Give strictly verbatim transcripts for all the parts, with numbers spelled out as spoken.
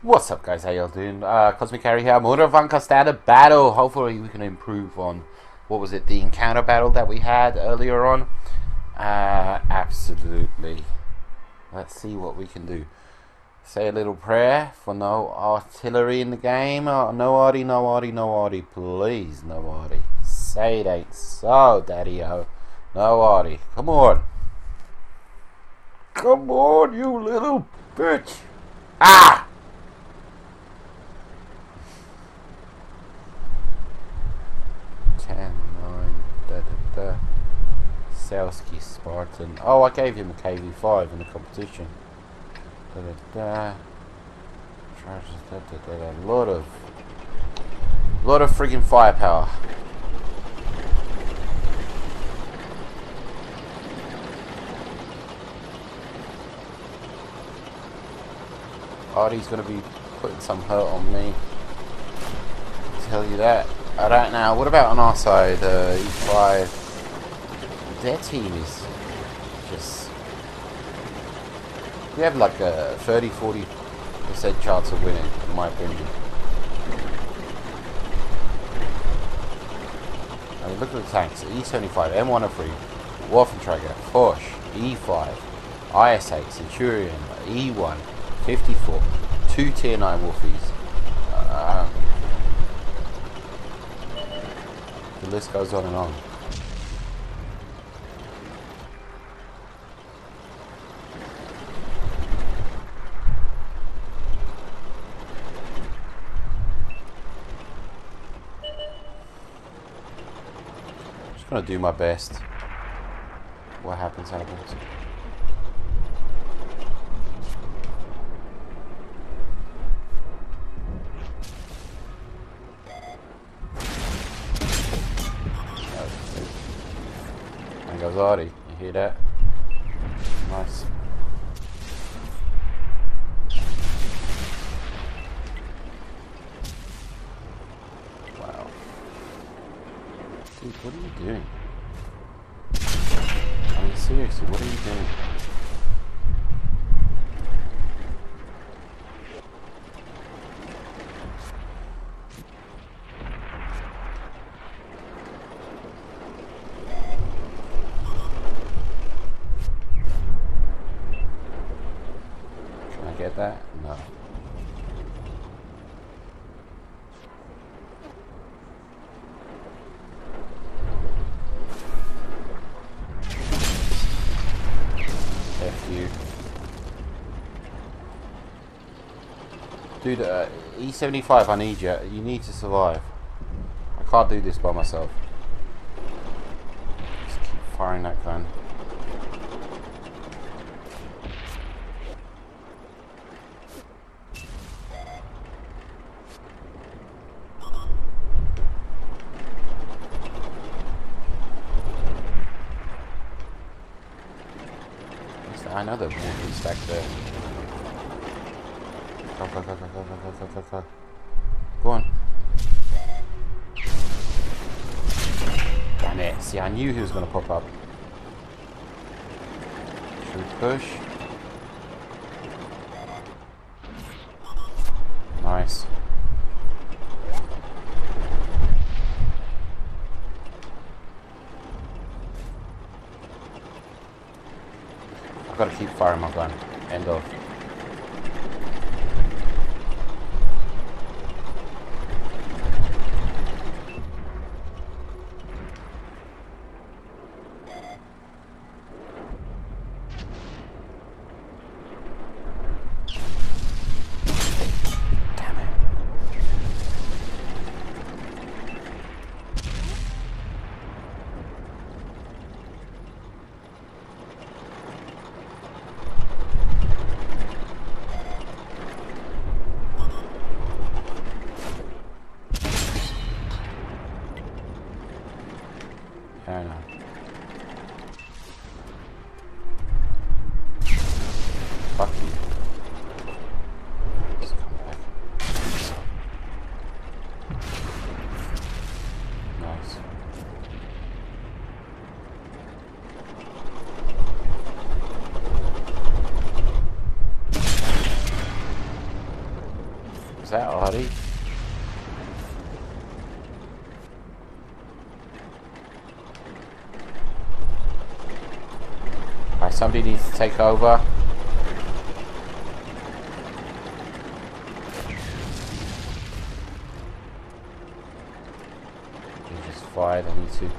What's up, guys? How y'all doing? Uh, Cosmic Carry here. Moravanka standard battle. Hopefully we can improve on, what was it, the encounter battle that we had earlier on? Uh, absolutely. Let's see what we can do. Say a little prayer for no artillery in the game. Oh, no arty, no arty, no arty, please, no arty. Say it ain't so, daddy-o. No arty. Come on. Come on, you little bitch. Ah! Selski Spartan. Oh, I gave him a K V five in the competition. Da da da. A lot of, lot of freaking firepower. Artie's gonna be putting some hurt on me. I'll tell you that. I don't know. What about on our side? Uh, E five. Their team is just... we have like a thirty to forty percent chance of winning, in my opinion. I mean, look at the tanks. E seventy-five, M one oh three, Waffenträger, Foch, E five, I S eight, Centurion, E one, fifty-four, two tier nine Wolfies. Uh, the list goes on and on. I'm gonna do my best. What happens, happens. There goes Artie. You hear that? Nice. Dude, what are you doing? I mean, seriously, what are you doing? Can I get that? No. Dude, uh, E seventy-five, I need you. You need to survive. I can't do this by myself. Just keep firing that gun. I know there's more stack there. Go, go, go, go, go, go, go, go, go. Go on. Damn it. See, I knew he was going to pop up. Should we push? Nice. I've got to keep firing my gun. End of. I know. Fuck you. Just come back. Nice. was that already? Alright, somebody needs to take over. He just fired, I need to...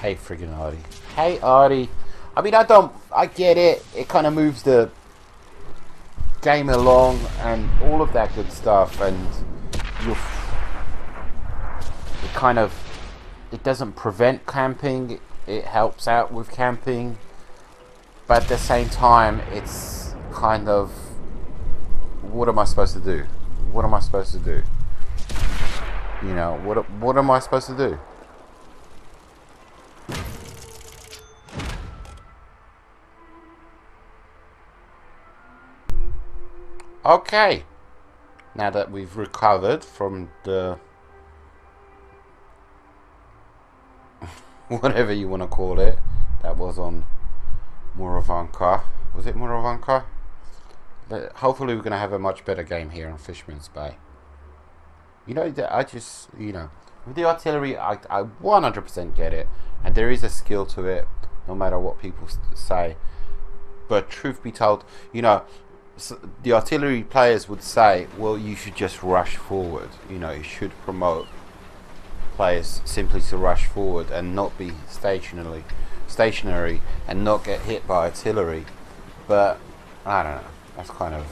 Hey friggin' Artie. Hey Artie. I mean, I don't, I get it. It kind of moves the game along and all of that good stuff, and you're, it kind of, it doesn't prevent camping. It helps out with camping. But at the same time, it's kind of, what am I supposed to do? What am I supposed to do? You know, what, what am I supposed to do? Okay, now that we've recovered from the whatever you want to call it that was on Moravanka, was it Moravanka? But hopefully we're going to have a much better game here on Fisherman's Bay. You know, I just, you know, with the artillery, I, I one hundred percent get it, and there is a skill to it, no matter what people say. But truth be told, you know, so the artillery players would say, well, you should just rush forward. You know, you should promote players simply to rush forward and not be stationary, stationary and not get hit by artillery. But I don't know, that's kind of...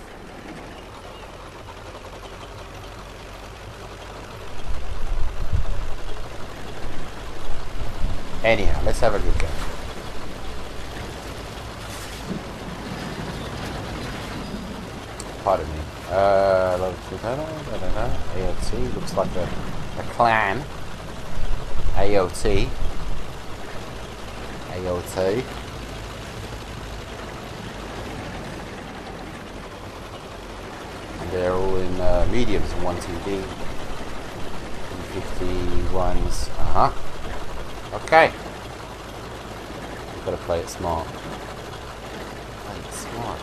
Anyhow, let's have a good game. Pardon me. Uh, I don't know. A O T looks like a, a clan. A O T. A O T. And they're all in uh, mediums and one T V. fifty-ones. Uh huh. Okay. We've got to play it smart. Play it smart.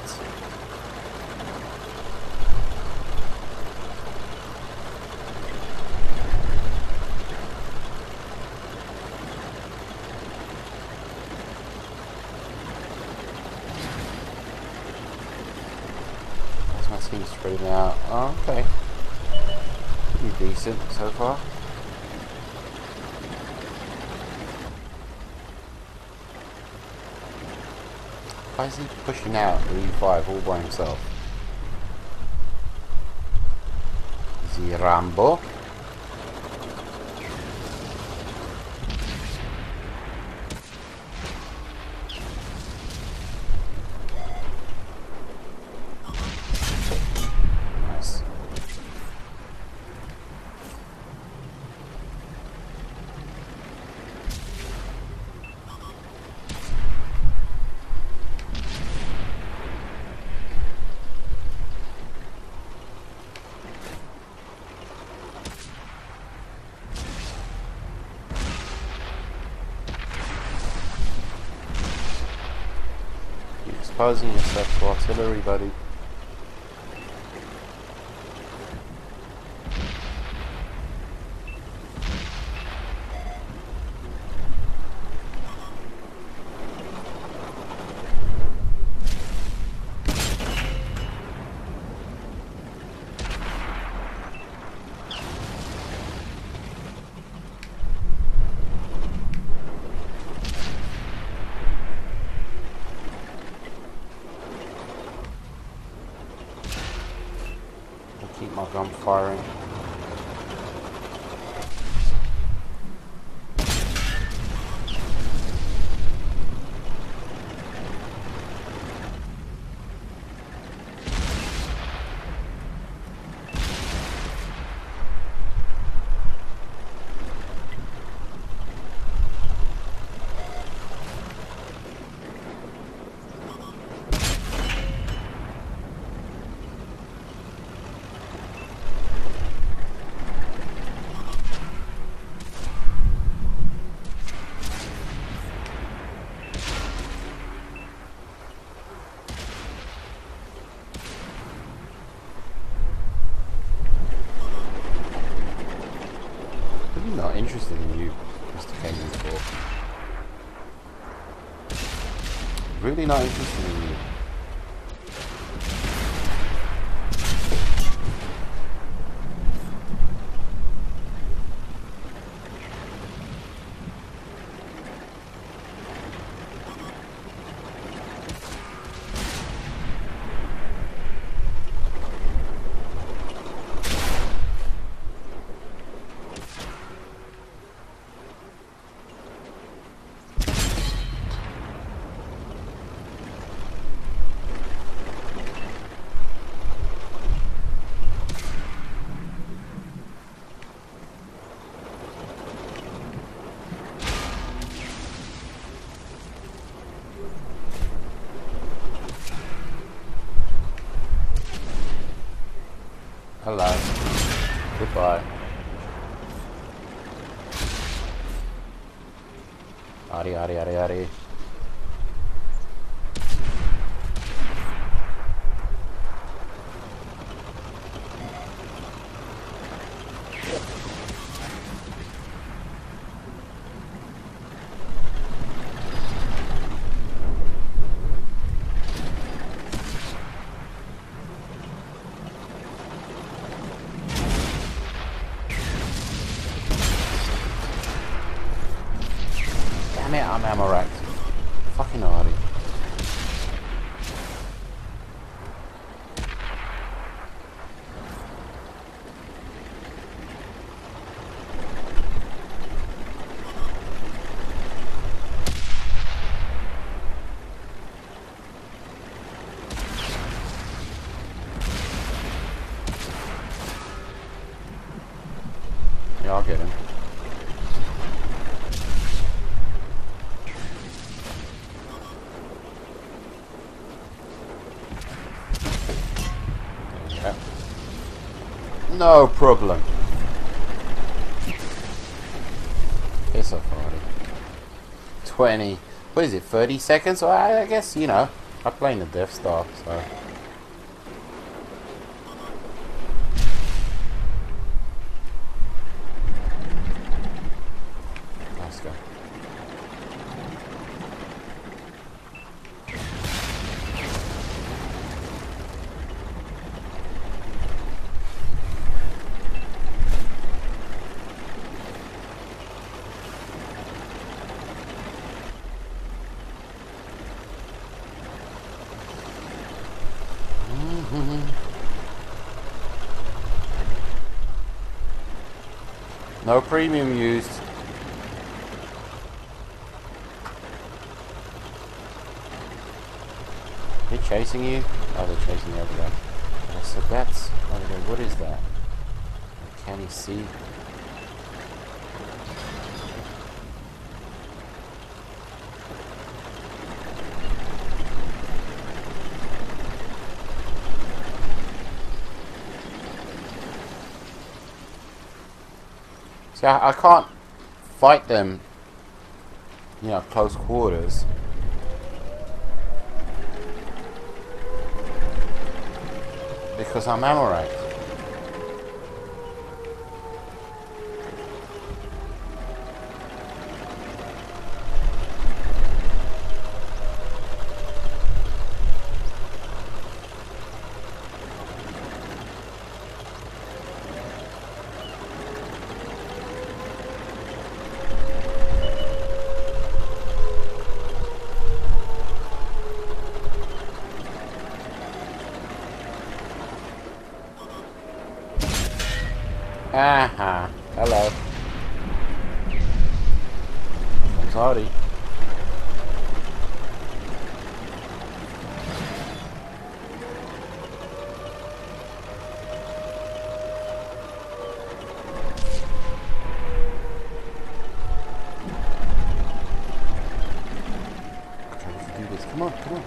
Spreading out. Oh, okay. Pretty decent so far. Why is he pushing out the E five all by himself? Is he Rambo? Exposing yourself to artillery, buddy. I'm firing. interested in you, Mister K V four. Really not interested in you. Hello. Goodbye. Ari, ari, ari, ari. I'll get him. Okay. No problem. Piss off already. twenty. What is it? thirty seconds? Well, I, I guess, you know, I'm playing the Death Star, so. No premium used. They're chasing you? Oh, they're chasing the other guy. Okay, so that's... Okay, what is that? Can he see? See, I, I can't fight them, you know, close quarters. Because I'm ammo racked. Aha, hello. I'm sorry. Okay, we can do this. Come on, come on.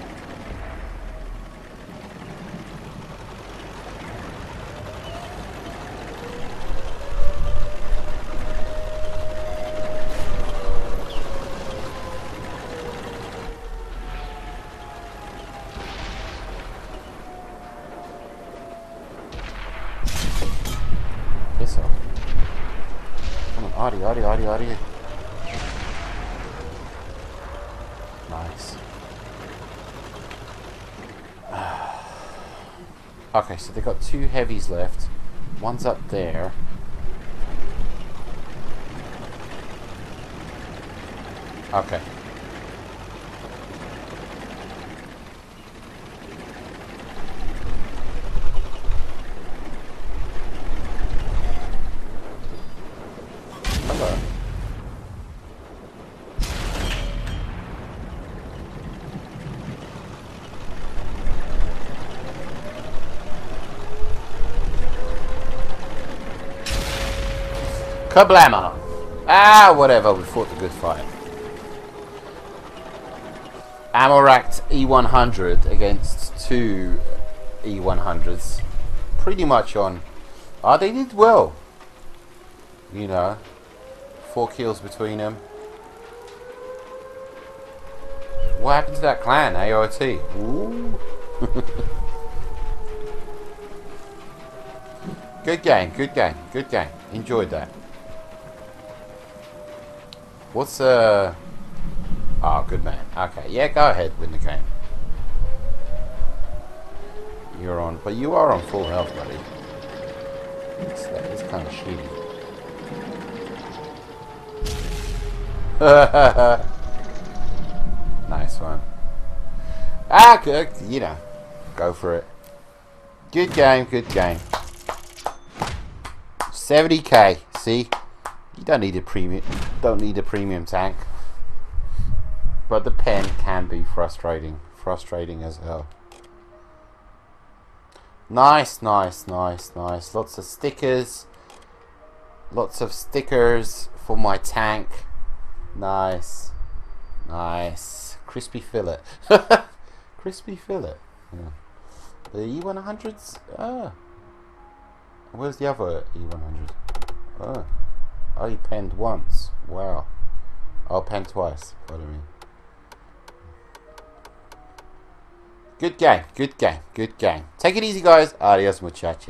Arty, arty, arty, arty. Nice. Okay, so they've got two heavies left. One's up there. Okay. Kablamma! Ah, whatever, we fought the good fight. Amoract E one hundred against two E one hundreds. Pretty much on... Ah, they did well. You know. Four kills between them. What happened to that clan, A O T? Ooh. Good game, good game, good game. Enjoyed that. What's, uh... Oh, good man. Okay, yeah, go ahead, win the game. You're on... But you are on full health, buddy. It's, that is kind of shitty. Nice one. Ah, good. You know, go for it. Good game, good game. seventy K, see? You don't need a premium... Don't need a premium tank, but the pen can be frustrating, frustrating as hell. Nice, nice, nice, nice. Lots of stickers, lots of stickers for my tank. Nice, nice. Crispy fillet, crispy fillet. Yeah. The E one hundreds. Ah, where's the other E one hundred? Oh. Oh, you penned once. Wow. I'll pen twice. What do I mean? Good game. Good game. Good game. Take it easy, guys. Adios, muchachos.